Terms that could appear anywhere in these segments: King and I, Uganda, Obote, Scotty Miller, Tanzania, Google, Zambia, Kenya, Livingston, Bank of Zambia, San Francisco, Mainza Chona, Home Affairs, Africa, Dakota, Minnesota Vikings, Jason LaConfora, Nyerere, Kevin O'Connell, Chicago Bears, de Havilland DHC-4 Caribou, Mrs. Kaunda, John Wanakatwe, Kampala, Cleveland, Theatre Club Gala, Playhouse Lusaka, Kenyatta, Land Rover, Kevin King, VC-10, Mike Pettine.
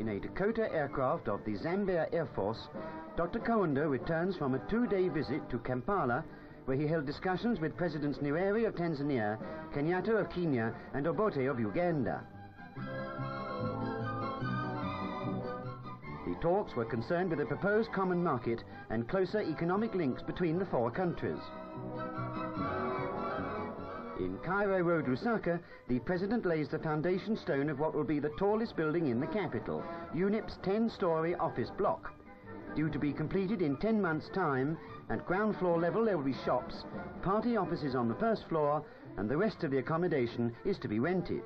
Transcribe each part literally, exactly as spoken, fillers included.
in a Dakota aircraft of the Zambia Air Force, Doctor Kaunda returns from a two-day visit to Kampala, where he held discussions with Presidents Nyerere of Tanzania, Kenyatta of Kenya, and Obote of Uganda. The talks were concerned with a proposed common market and closer economic links between the four countries. In Cairo Road, Lusaka, the President lays the foundation stone of what will be the tallest building in the capital, UNIP's ten-storey office block. Due to be completed in ten months' time, at ground floor level there will be shops, party offices on the first floor, and the rest of the accommodation is to be rented.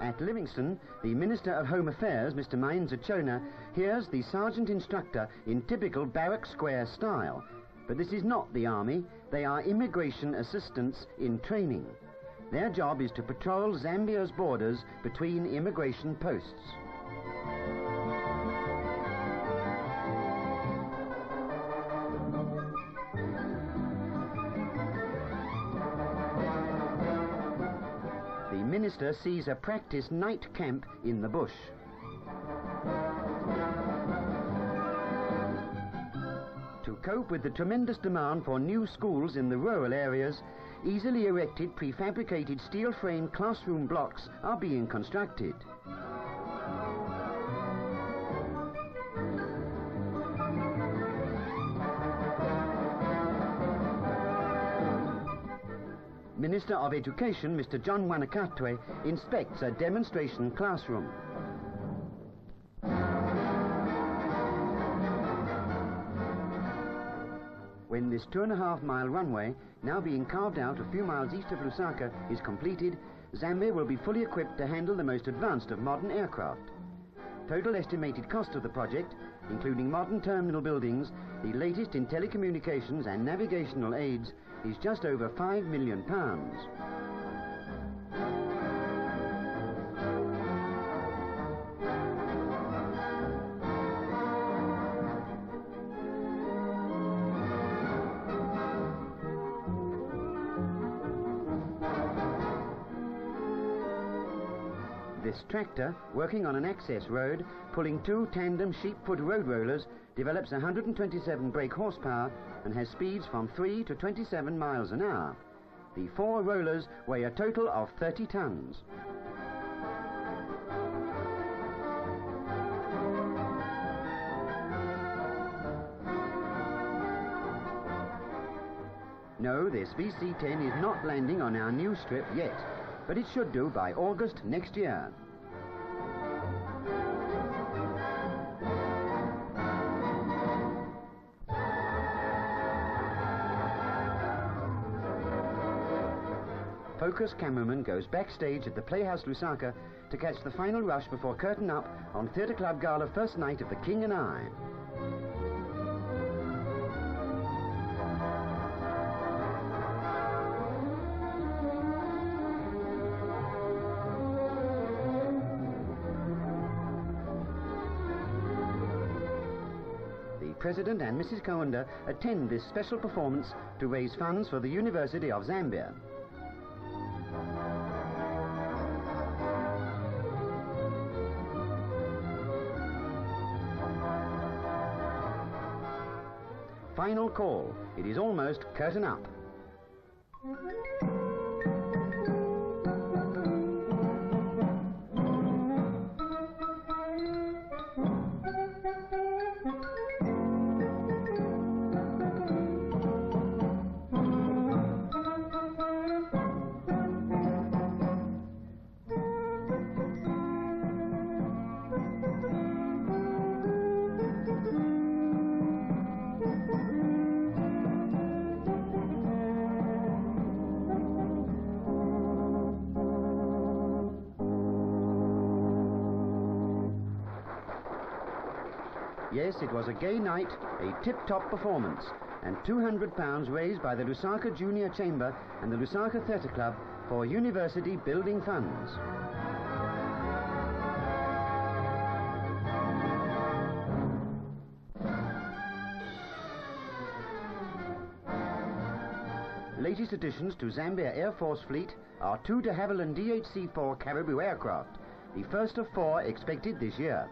At Livingston, the Minister of Home Affairs, Mister Mainza Chona, hears the sergeant instructor in typical barrack square style. But this is not the army, they are immigration assistants in training. Their job is to patrol Zambia's borders between immigration posts. The minister sees a practice night camp in the bush. To cope with the tremendous demand for new schools in the rural areas, easily erected prefabricated steel-framed classroom blocks are being constructed. Minister of Education, Mister John Wanakatwe, inspects a demonstration classroom. When this two and a half mile runway, now being carved out a few miles east of Lusaka, is completed, Zambia will be fully equipped to handle the most advanced of modern aircraft. Total estimated cost of the project, including modern terminal buildings, the latest in telecommunications and navigational aids, is just over five million pounds. This tractor, working on an access road, pulling two tandem sheep-foot road rollers, develops one hundred twenty-seven brake horsepower and has speeds from three to twenty-seven miles an hour. The four rollers weigh a total of thirty tons. No, this V C ten is not landing on our new strip yet, but it should do by August next year. Focus cameraman goes backstage at the Playhouse Lusaka to catch the final rush before curtain up on Theatre Club Gala first night of the King and I. The President and Missus Kaunda attend this special performance to raise funds for the University of Zambia. Final call. It is almost curtain up. Yes, it was a gay night, a tip-top performance, and two hundred pounds raised by the Lusaka Junior Chamber and the Lusaka Theatre Club for university building funds. latest additions to Zambia Air Force fleet are two de Havilland D H C four Caribou aircraft, the first of four expected this year.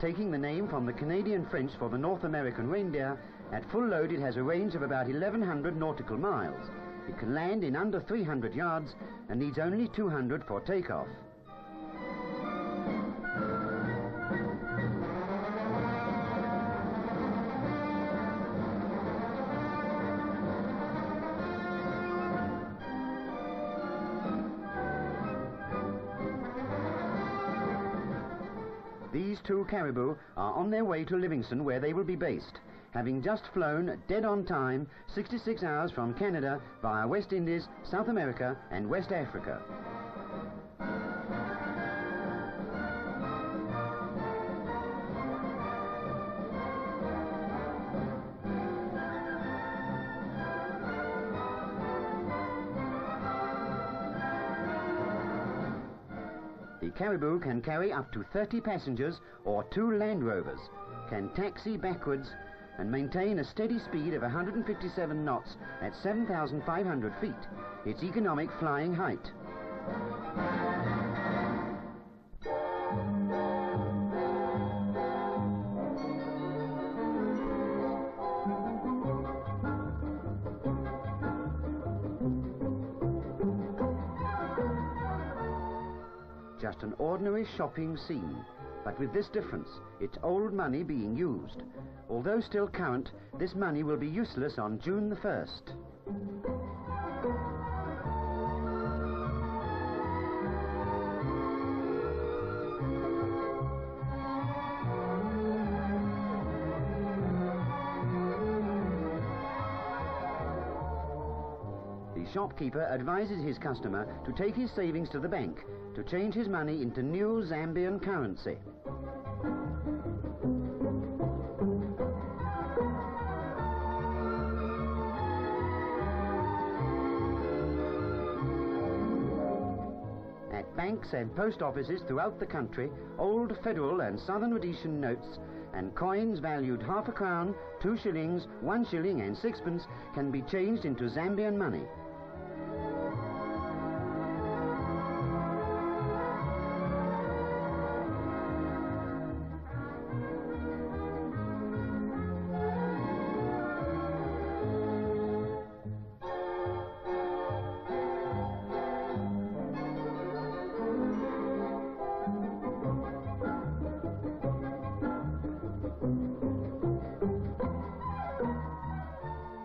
Taking the name from the Canadian French for the North American reindeer, at full load it has a range of about eleven hundred nautical miles. It can land in under three hundred yards and needs only two hundred for takeoff. These two caribou are on their way to Livingston, where they will be based, having just flown dead on time, sixty-six hours from Canada via West Indies, South America and West Africa. The Caribou can carry up to thirty passengers or two Land Rovers, can taxi backwards and maintain a steady speed of one hundred fifty-seven knots at seven thousand five hundred feet, its economic flying height. Just an ordinary shopping scene, but with this difference, it's old money being used. Although still current, this money will be useless on June the first. The shopkeeper advises his customer to take his savings to the bank to change his money into new Zambian currency. At banks and post offices throughout the country, old federal and southern Rhodesian notes and coins valued half a crown, two shillings, one shilling and sixpence can be changed into Zambian money.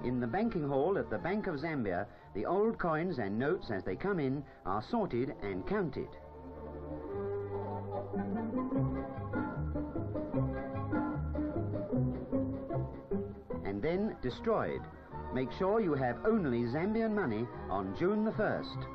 In the banking hall at the Bank of Zambia, the old coins and notes as they come in are sorted and counted. And then destroyed. Make sure you have only Zambian money on June the first.